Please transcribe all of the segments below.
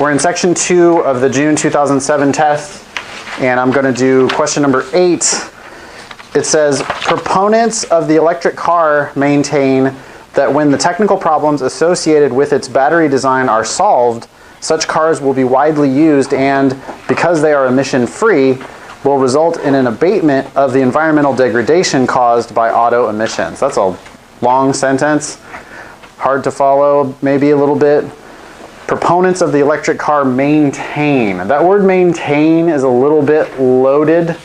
We're in section 2 of the June 2007 test, and I'm going to do question number 8. It says, proponents of the electric car maintain that when the technical problems associated with its battery design are solved, such cars will be widely used and, because they are emission-free, will result in an abatement of the environmental degradation caused by auto emissions. That's a long sentence, hard to follow maybe a little bit. Proponents of the electric car maintain. That word maintain is a little bit loaded.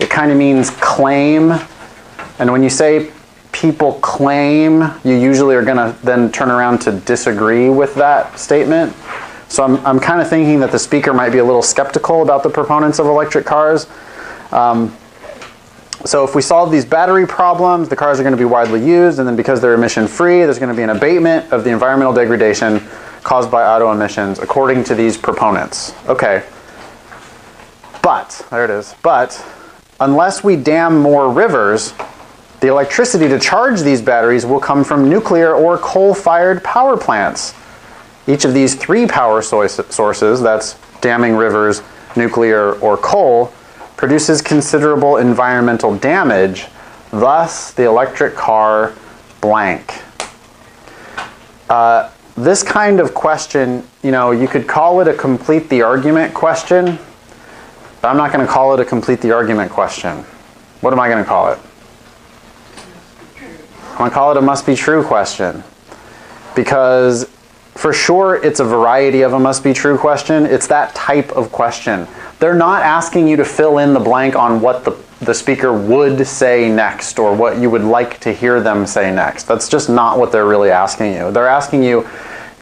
It kind of means claim. And when you say people claim, you usually are going to then turn around to disagree with that statement. So I'm kind of thinking that the speaker might be a little skeptical about the proponents of electric cars. So if we solve these battery problems, the cars are going to be widely used, and then because they're emission-free, there's going to be an abatement of the environmental degradation caused by auto emissions, according to these proponents. Okay. But, there it is, but, unless we dam more rivers, the electricity to charge these batteries will come from nuclear or coal-fired power plants. Each of these three power sources, that's damming rivers, nuclear, or coal, produces considerable environmental damage. Thus, the electric car blank. This kind of question, you could call it a complete the argument question, but I'm not going to call it a complete the argument question. What am I going to call it? I'm going to call it a must be true question, because for sure, it's a variety of a must-be-true question. It's that type of question. They're not asking you to fill in the blank on what the speaker would say next or what you would like to hear them say next. That's just not what they're really asking you. They're asking you,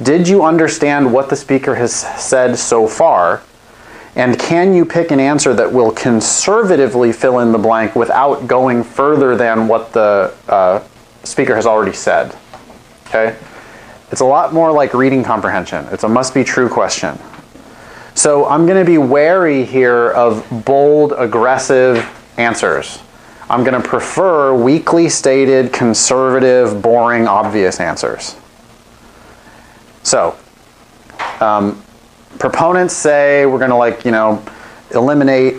did you understand what the speaker has said so far? And can you pick an answer that will conservatively fill in the blank without going further than what the speaker has already said? Okay? It's a lot more like reading comprehension. It's a must-be-true question. So I'm going to be wary here of bold, aggressive answers. I'm going to prefer weakly stated, conservative, boring, obvious answers. So proponents say we're going to eliminate,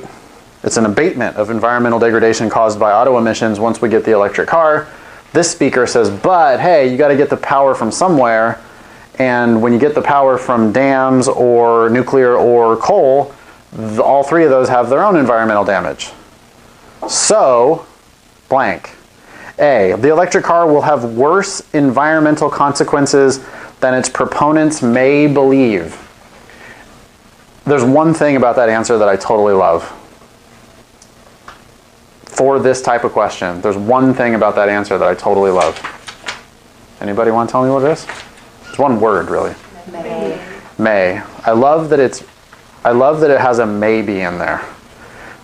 it's an abatement of environmental degradation caused by auto emissions once we get the electric car. This speaker says, but hey, you got to get the power from somewhere, and when you get the power from dams or nuclear or coal, all three of those have their own environmental damage. So, blank. A, the electric car will have worse environmental consequences than its proponents may believe. There's one thing about that answer that I totally love. For this type of question, there's one thing about that answer that I totally love. Anybody want to tell me what it is? It's one word, really. May. May. I love that it has a maybe in there,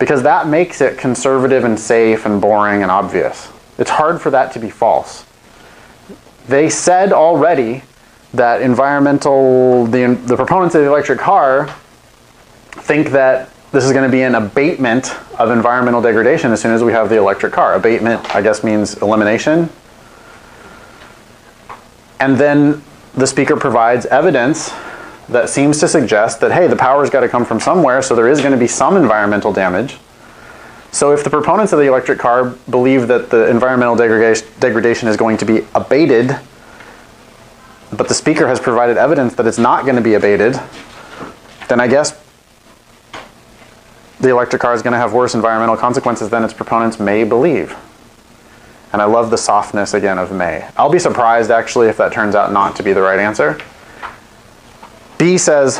because that makes it conservative and safe and boring and obvious. It's hard for that to be false. They said already that the proponents of the electric car think that this is going to be an abatement of environmental degradation as soon as we have the electric car. Abatement, I guess, means elimination. And then the speaker provides evidence that seems to suggest that, hey, the power's got to come from somewhere, so there is going to be some environmental damage. So if the proponents of the electric car believe that the environmental degradation is going to be abated, but the speaker has provided evidence that it's not going to be abated, then I guess the electric car is going to have worse environmental consequences than its proponents may believe. And I love the softness, again, of may. I'll be surprised, actually, if that turns out not to be the right answer. B says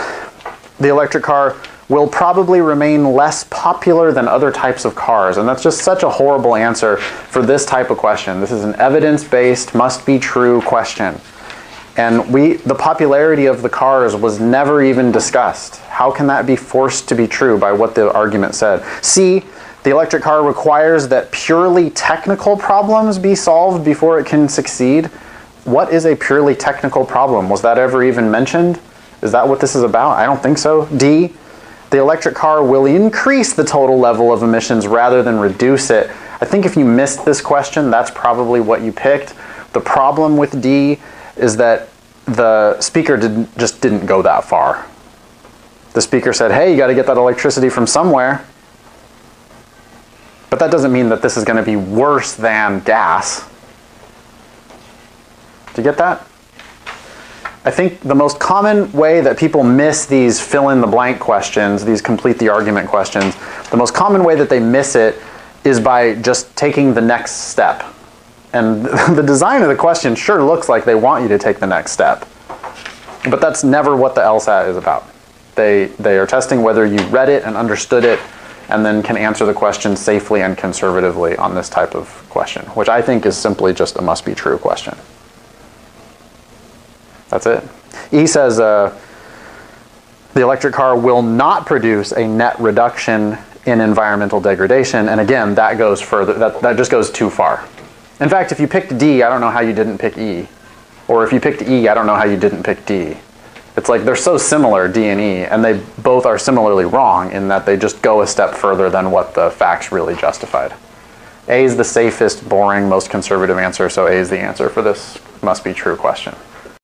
the electric car will probably remain less popular than other types of cars. And that's just such a horrible answer for this type of question. This is an evidence-based, must-be-true question. And the popularity of the cars was never even discussed. How can that be forced to be true by what the argument said? C, the electric car requires that purely technical problems be solved before it can succeed. What is a purely technical problem? Was that ever even mentioned? Is that what this is about? I don't think so. D, the electric car will increase the total level of emissions rather than reduce it. I think if you missed this question, that's probably what you picked. The problem with D is that the speaker just didn't go that far. The speaker said, hey, you got to get that electricity from somewhere. But that doesn't mean that this is going to be worse than gas. Do you get that? I think the most common way that people miss these fill-in-the-blank questions, these complete-the-argument questions, the most common way that they miss it is by just taking the next step. And the design of the question sure looks like they want you to take the next step. But that's never what the LSAT is about. They are testing whether you read it and understood it and then can answer the question safely and conservatively on this type of question, which I think is simply just a must-be-true question. That's it. E says the electric car will not produce a net reduction in environmental degradation. And again, that goes further. That just goes too far. In fact, if you picked D, I don't know how you didn't pick E. Or if you picked E, I don't know how you didn't pick D. It's like they're so similar, D and E, and they both are similarly wrong in that they just go a step further than what the facts really justified. A is the safest, boring, most conservative answer, so A is the answer for this must-be-true question.